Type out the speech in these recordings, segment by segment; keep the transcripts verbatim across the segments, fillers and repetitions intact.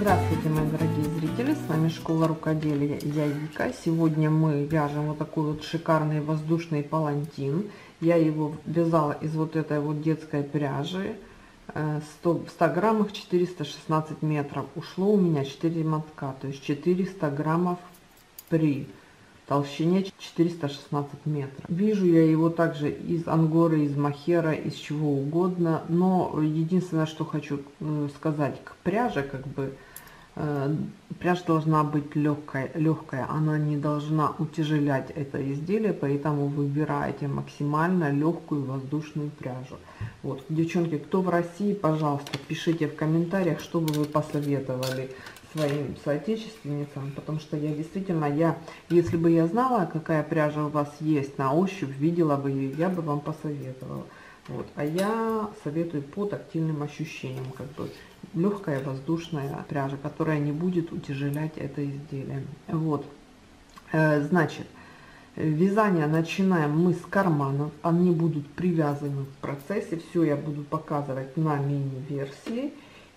Здравствуйте, мои дорогие зрители! С вами Школа рукоделия, я Вика. Сегодня мы вяжем вот такой вот шикарный воздушный палантин. Я его вязала из вот этой вот детской пряжи. сто граммов четыреста шестнадцать метров. Ушло у меня четыре мотка, то есть четыреста граммов при толщине четыреста шестнадцать метров. Вижу я его также из ангоры, из мохера, из чего угодно, но единственное, что хочу сказать к пряже, как бы пряжа должна быть легкая, легкая, она не должна утяжелять это изделие, поэтому выбирайте максимально легкую воздушную пряжу. Вот, девчонки, кто в России, пожалуйста, пишите в комментариях, что бы вы посоветовали своим соотечественницам, потому что я действительно, я, если бы я знала, какая пряжа у вас есть на ощупь, видела бы ее, я бы вам посоветовала. Вот, а я советую по тактильным ощущениям, как бы легкая воздушная пряжа, которая не будет утяжелять это изделие. Вот, значит, вязание начинаем мы с карманов, они будут привязаны в процессе, все я буду показывать на мини-версии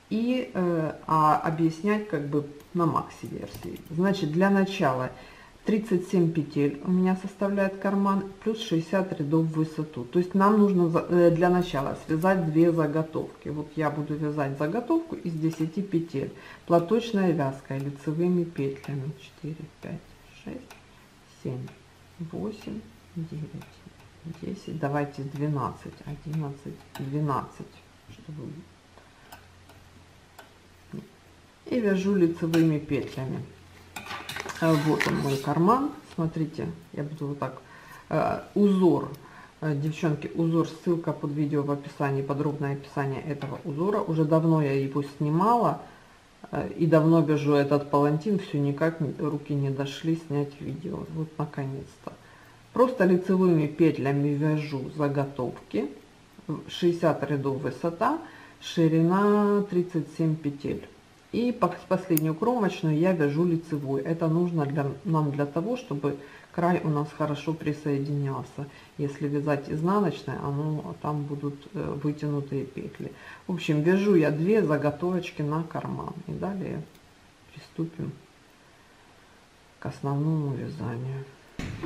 и э, а, объяснять как бы на макси-версии. Значит, для начала тридцать семь петель у меня составляет карман, плюс шестьдесят рядов в высоту. То есть нам нужно для начала связать две заготовки. Вот я буду вязать заготовку из десяти петель. Платочная вязка лицевыми петлями. четыре, пять, шесть, семь, восемь, девять, десять. Давайте двенадцать, одиннадцать, двенадцать, чтобы... И вяжу лицевыми петлями. Вот он, мой карман. Смотрите, я буду вот так. Узор, девчонки, узор, ссылка под видео в описании, подробное описание этого узора. Уже давно я его снимала и давно вяжу этот палантин, все никак руки не дошли снять видео. Вот наконец-то. Просто лицевыми петлями вяжу заготовки. шестьдесят рядов высота, ширина тридцать семь петель. И последнюю кромочную я вяжу лицевой. Это нужно для, нам для того, чтобы край у нас хорошо присоединялся. Если вязать изнаночной, оно, там будут э, вытянутые петли. В общем, вяжу я две заготовочки на карман. И далее приступим к основному вязанию.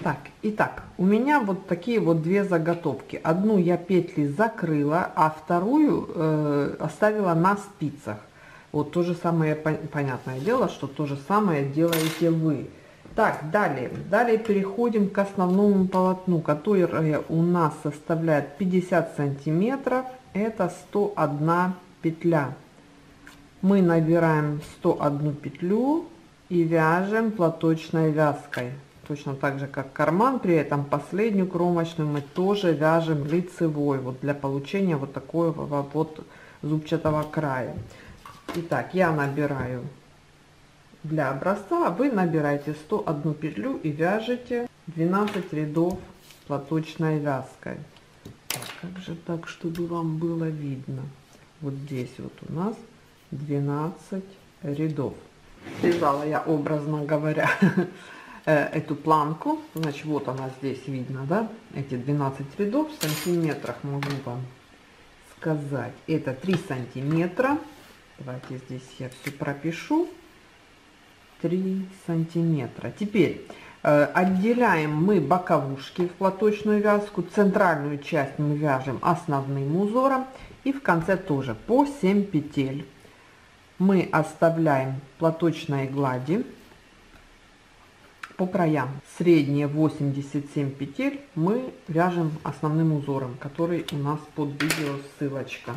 Так, итак, у меня вот такие вот две заготовки. Одну я петли закрыла, а вторую э, оставила на спицах. Вот то же самое, понятное дело, что то же самое делаете вы. Так, далее. Далее переходим к основному полотну, которое у нас составляет пятьдесят сантиметров. Это сто одна петля. Мы набираем сто одну петлю и вяжем платочной вязкой. Точно так же, как карман. При этом последнюю кромочную мы тоже вяжем лицевой. Вот для получения вот такого вот зубчатого края. Итак, я набираю для образца, вы набираете сто одну петлю и вяжете двенадцать рядов платочной вязкой. Так, как же так, чтобы вам было видно? Вот здесь вот у нас двенадцать рядов. Связала я, образно говоря, эту планку. Значит, вот она здесь видно, да? Эти двенадцать рядов в сантиметрах могу вам сказать. Это три сантиметра. Давайте здесь я все пропишу. три сантиметра. Теперь э, отделяем мы боковушки в платочную вязку. Центральную часть мы вяжем основным узором. И в конце тоже по семь петель. Мы оставляем платочные глади по краям. Средние восемьдесят семь петель мы вяжем основным узором, который у нас под видео ссылочка.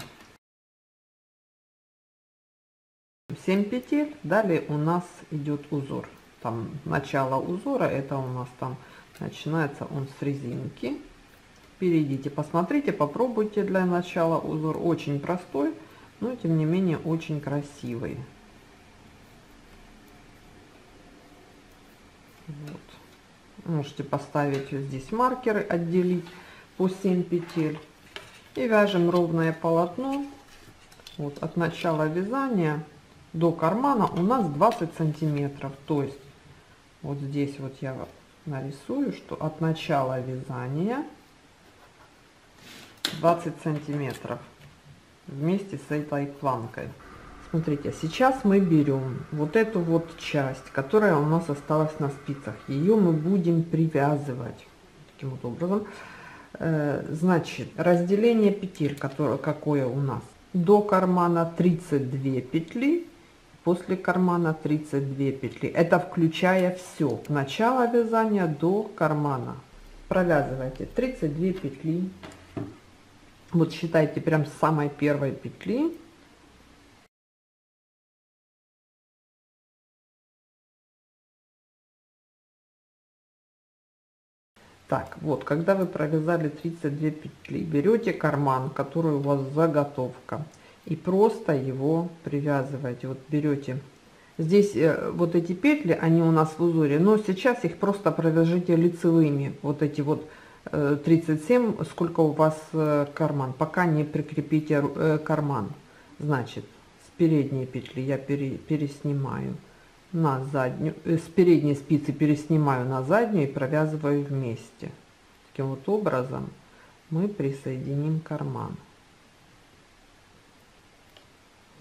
семь петель, далее у нас идет узор. Там начало узора, это у нас там начинается он с резинки. Перейдите, посмотрите, попробуйте для начала узор. Очень простой, но тем не менее очень красивый. Вот. Можете поставить здесь маркеры, отделить по семь петель. И вяжем ровное полотно. Вот от начала вязания до кармана у нас двадцать сантиметров, то есть вот здесь вот я нарисую, что от начала вязания двадцать сантиметров вместе с этой планкой, Смотрите, сейчас мы берем вот эту вот часть, которая у нас осталась на спицах. Ее мы будем привязывать таким вот образом. Значит, разделение петель, которое, какое у нас. До кармана тридцать две петли, после кармана тридцать две петли. Это включая все, начало вязания до кармана. Провязывайте тридцать две петли. Вот считайте прям с самой первой петли. Так, вот, когда вы провязали тридцать две петли, берете карман, который у вас заготовка, и просто его привязываете. Вот берете, здесь вот эти петли, они у нас в узоре, но сейчас их просто провяжите лицевыми, вот эти вот тридцать семь, сколько у вас карман, пока не прикрепите карман. Значит, с передней петли я пере, переснимаю. На заднюю, с передней спицы переснимаю на заднюю и провязываю вместе. Таким вот образом мы присоединим карман.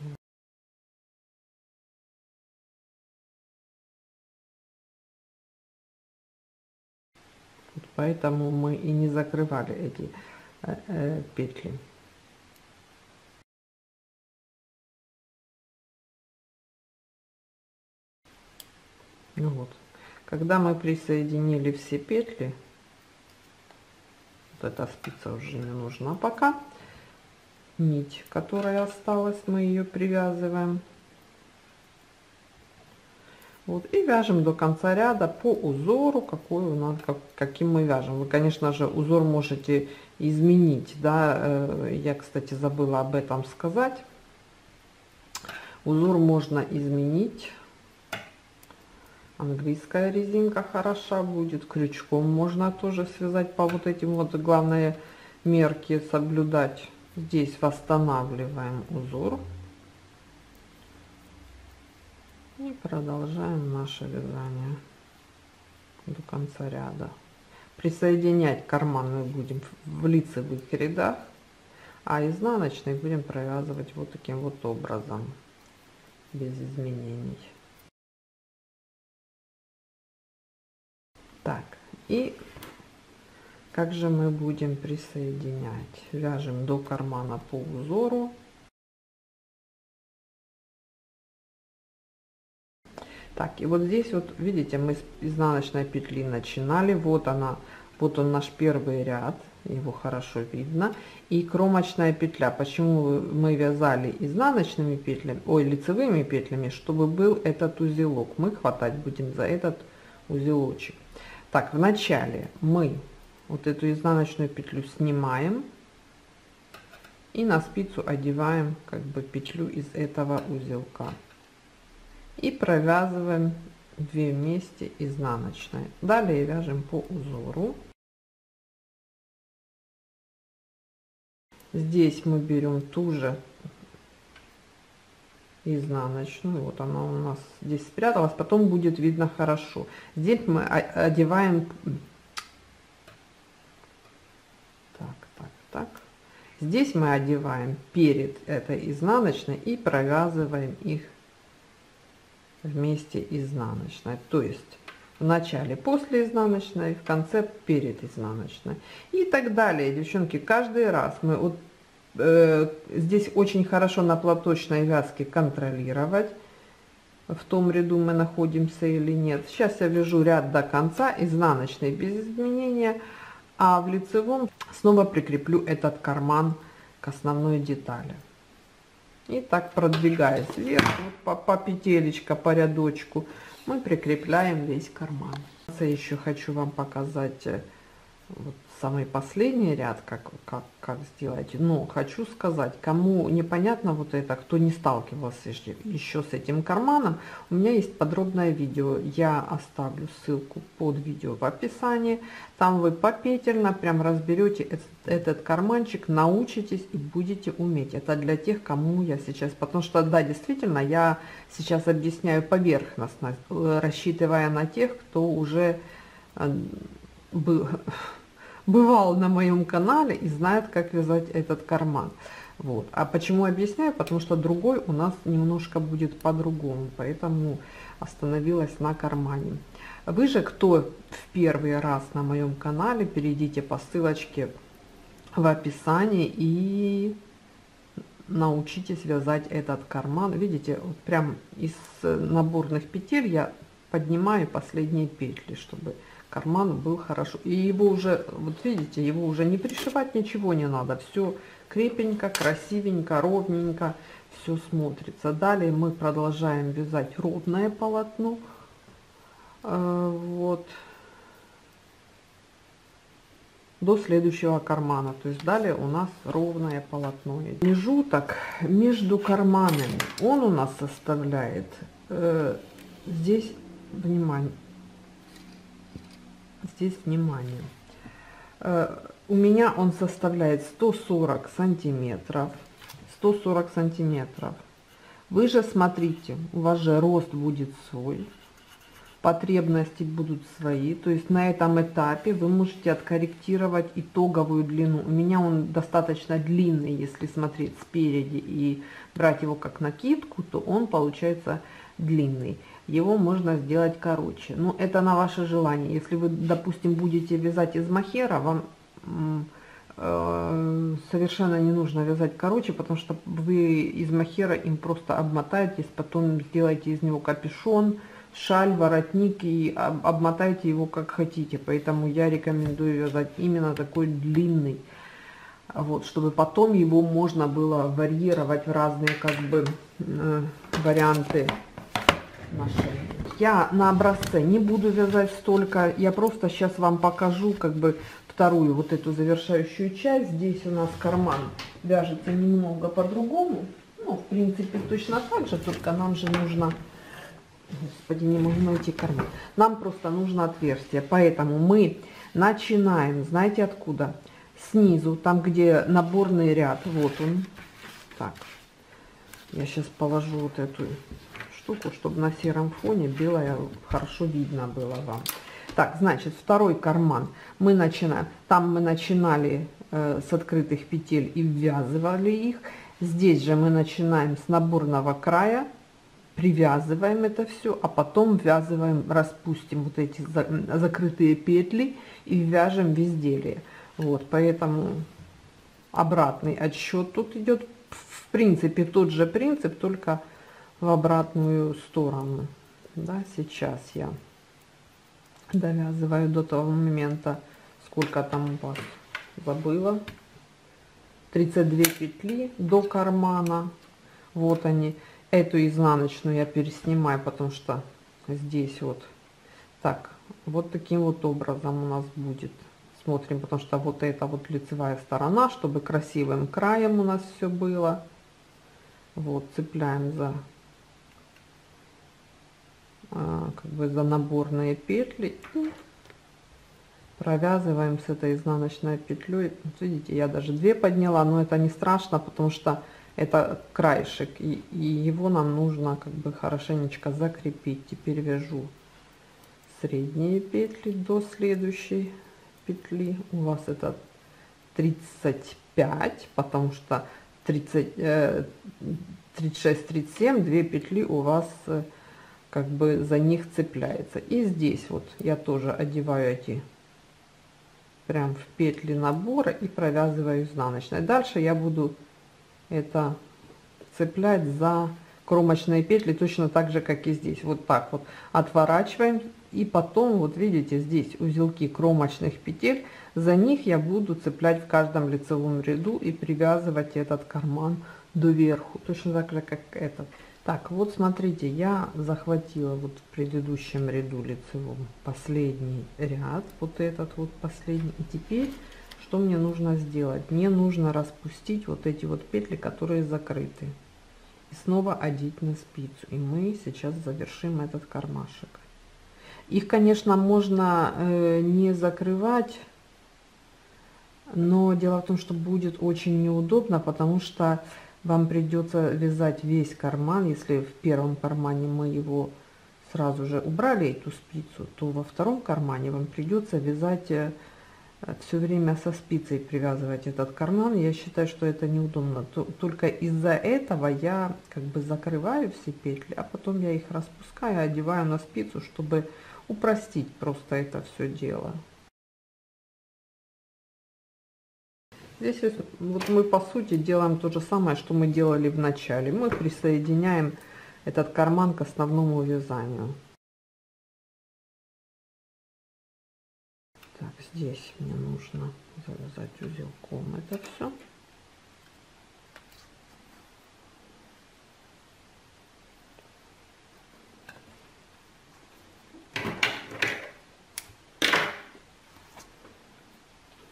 Вот поэтому мы и не закрывали эти э, э, петли. Ну вот, когда мы присоединили все петли, вот эта спица уже не нужна пока, нить, которая осталась, мы ее привязываем. Вот, и вяжем до конца ряда по узору, какой у нас, как, каким мы вяжем. Вы, конечно же, узор можете изменить, да, я, кстати, забыла об этом сказать. Узор можно изменить. Английская резинка хороша будет, крючком можно тоже связать по вот этим вот, главное мерки соблюдать. Здесь восстанавливаем узор и продолжаем наше вязание до конца ряда. Присоединять карман мы будем в лицевых рядах, а изнаночный будем провязывать вот таким вот образом, без изменений. Так, и как же мы будем присоединять? Вяжем до кармана по узору. Так, и вот здесь вот, видите, мы с изнаночной петли начинали. Вот она, вот он наш первый ряд, его хорошо видно. И кромочная петля. Почему мы вязали изнаночными петлями, ой, лицевыми петлями, чтобы был этот узелок. Мы хватать будем за этот узелочек. Так, в начале мы вот эту изнаночную петлю снимаем и на спицу одеваем как бы петлю из этого узелка и провязываем две вместе изнаночные. Далее вяжем по узору. Здесь мы берем ту же изнаночную, вот она у нас здесь спряталась, потом будет видно хорошо. Здесь мы одеваем так, так, так. Здесь мы одеваем перед этой изнаночной и провязываем их вместе изнаночной, то есть в начале после изнаночной, в конце перед изнаночной и так далее. Девчонки, каждый раз мы вот здесь очень хорошо на платочной вязке контролировать, в том ряду мы находимся или нет. Сейчас я вяжу ряд до конца, изнаночный без изменения, а в лицевом снова прикреплю этот карман к основной детали. И так, продвигаясь вверх, вот по, по петелечка, по рядочку, мы прикрепляем весь карман. Я еще хочу вам показать вот самый последний ряд, как, как, как сделать. Но хочу сказать, кому непонятно вот это, кто не сталкивался еще, еще с этим карманом, у меня есть подробное видео. Я оставлю ссылку под видео в описании. Там вы попетельно прям разберете этот, этот карманчик, научитесь и будете уметь. Это для тех, кому я сейчас... Потому что, да, действительно, я сейчас объясняю поверхностно, рассчитывая на тех, кто уже... был бывал на моем канале и знает, как вязать этот карман. Вот. А почему объясняю? Потому что другой у нас немножко будет по-другому, поэтому остановилась на кармане. Вы же, кто в первый раз на моем канале, перейдите по ссылочке в описании и научитесь вязать этот карман. Видите, вот прям из наборных петель я поднимаю последние петли, чтобы карман был хорошо. И его уже, вот видите, его уже не пришивать, ничего не надо. Все крепенько, красивенько, ровненько, все смотрится. Далее мы продолжаем вязать ровное полотно. Вот. До следующего кармана. То есть далее у нас ровное полотно. Промежуток между карманами, он у нас составляет, э, здесь, внимание, здесь, внимание, э, у меня он составляет сто сорок сантиметров, сто сорок сантиметров. Вы же смотрите, у вас же рост будет свой, потребности будут свои, то есть на этом этапе вы можете откорректировать итоговую длину. У меня он достаточно длинный, если смотреть спереди и брать его как накидку, то он получается длинный. Его можно сделать короче, но это на ваше желание. Если вы, допустим, будете вязать из мохера, вам э, совершенно не нужно вязать короче, потому что вы из мохера им просто обмотаетесь, потом сделаете из него капюшон, шаль, воротник и обмотайте его как хотите. Поэтому я рекомендую вязать именно такой длинный, вот, чтобы потом его можно было варьировать в разные, как бы, э, варианты нашей. Я на образце не буду вязать столько, я просто сейчас вам покажу, как бы, вторую вот эту завершающую часть. Здесь у нас карман вяжется немного по-другому, ну, в принципе, точно так же, только нам же нужно... Господи, не могу найти карман. Нам просто нужно отверстие, поэтому мы начинаем, знаете откуда? Снизу, там где наборный ряд, вот он. Так, я сейчас положу вот эту штуку, чтобы на сером фоне белое хорошо видно было вам. Так, значит, второй карман мы начинаем. Там мы начинали э, с открытых петель и ввязывали их. Здесь же мы начинаем с наборного края. Привязываем это все, а потом ввязываем, распустим вот эти закрытые петли и вяжем в изделие. Вот, поэтому обратный отсчет тут идет, в принципе, тот же принцип, только в обратную сторону. Да, сейчас я довязываю до того момента, сколько там у вас, забыла, тридцать две петли до кармана. Вот они. Эту изнаночную я переснимаю, потому что здесь вот так, вот таким вот образом у нас будет. Смотрим, потому что вот это вот лицевая сторона, чтобы красивым краем у нас все было. Вот, цепляем за, как бы, за наборные петли и провязываем с этой изнаночной петлей. Вот видите, я даже две подняла, но это не страшно, потому что это краешек, и, и его нам нужно, как бы, хорошенечко закрепить. Теперь вяжу средние петли до следующей петли. У вас это тридцать пять, потому что тридцать, тридцать шесть, тридцать семь, две петли у вас, как бы, за них цепляется. И здесь вот я тоже одеваю эти прям в петли набора и провязываю изнаночной. Дальше я буду это цеплять за кромочные петли точно так же, как и здесь. Вот так вот отворачиваем, и потом вот видите, здесь узелки кромочных петель, за них я буду цеплять в каждом лицевом ряду и привязывать этот карман доверху точно так же, как этот. Так, вот смотрите, я захватила вот в предыдущем ряду лицевом последний ряд, вот этот вот последний, и теперь что мне нужно сделать? Мне нужно распустить вот эти вот петли, которые закрыты, и снова одеть на спицу. И мы сейчас завершим этот кармашек. Их, конечно, можно э, не закрывать, но дело в том, что будет очень неудобно, потому что вам придется вязать весь карман. Если в первом кармане мы его сразу же убрали, эту спицу, то во втором кармане вам придется вязать все время со спицей привязывать этот карман. Я считаю, что это неудобно. Только из-за этого я как бы закрываю все петли, а потом я их распускаю, одеваю на спицу, чтобы упростить просто это все дело. Здесь вот мы по сути делаем то же самое, что мы делали в начале. Мы присоединяем этот карман к основному вязанию. Так, здесь мне нужно завязать узелком это все.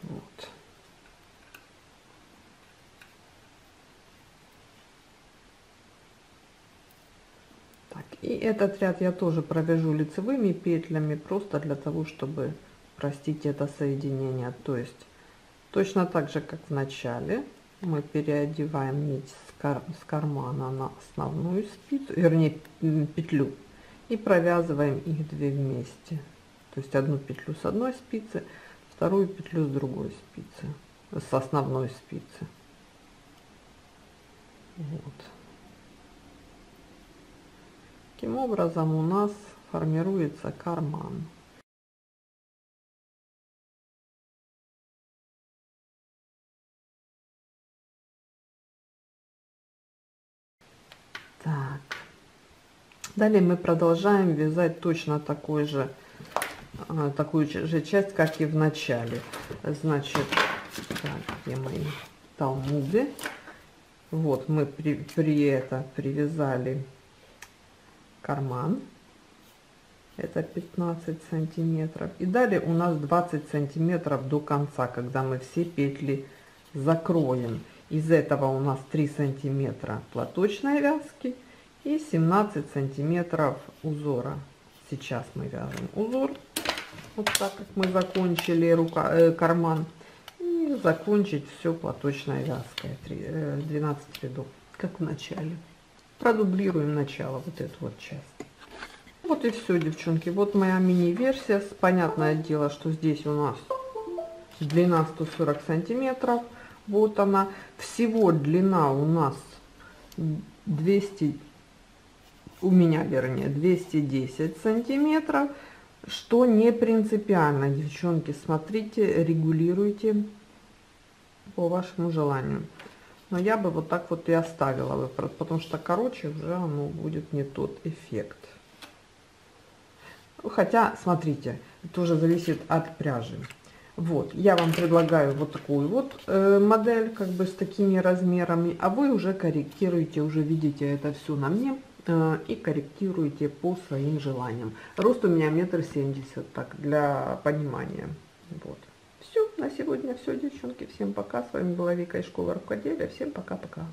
Вот. Так, и этот ряд я тоже провяжу лицевыми петлями, просто для того, чтобы простите, это соединение. То есть точно так же, как в начале, мы переодеваем нить с, кар с кармана на основную спицу, вернее петлю, и провязываем их две вместе. То есть одну петлю с одной спицы, вторую петлю с другой спицы, с основной спицы. Вот. Таким образом у нас формируется карман. Так. Далее мы продолжаем вязать точно такой же, такую же часть, как и в начале. Значит, так, где мои талмуды? Вот мы при, при это привязали карман. Это пятнадцать сантиметров. И далее у нас двадцать сантиметров до конца, когда мы все петли закроем. Из этого у нас три сантиметра платочной вязки и семнадцать сантиметров узора. Сейчас мы вяжем узор, вот так как мы закончили рука, э, карман. И закончить все платочной вязкой, двенадцать рядов, как в начале. Продублируем начало, вот эту вот часть. Вот и все, девчонки. Вот моя мини-версия. Понятное дело, что здесь у нас длина сто сорок сантиметров. Вот она. Всего длина у нас двести, у меня вернее, двести десять сантиметров, что не принципиально, девчонки. Смотрите, регулируйте по вашему желанию. Но я бы вот так вот и оставила, потому что короче уже оно будет не тот эффект. Хотя, смотрите, тоже зависит от пряжи. Вот, я вам предлагаю вот такую вот э, модель, как бы с такими размерами, а вы уже корректируете, уже видите это все на мне э, и корректируете по своим желаниям. Рост у меня метр семьдесят, так, для понимания. Вот, все, на сегодня все, девчонки, всем пока, с вами была Вика из школы рукоделия, всем пока-пока.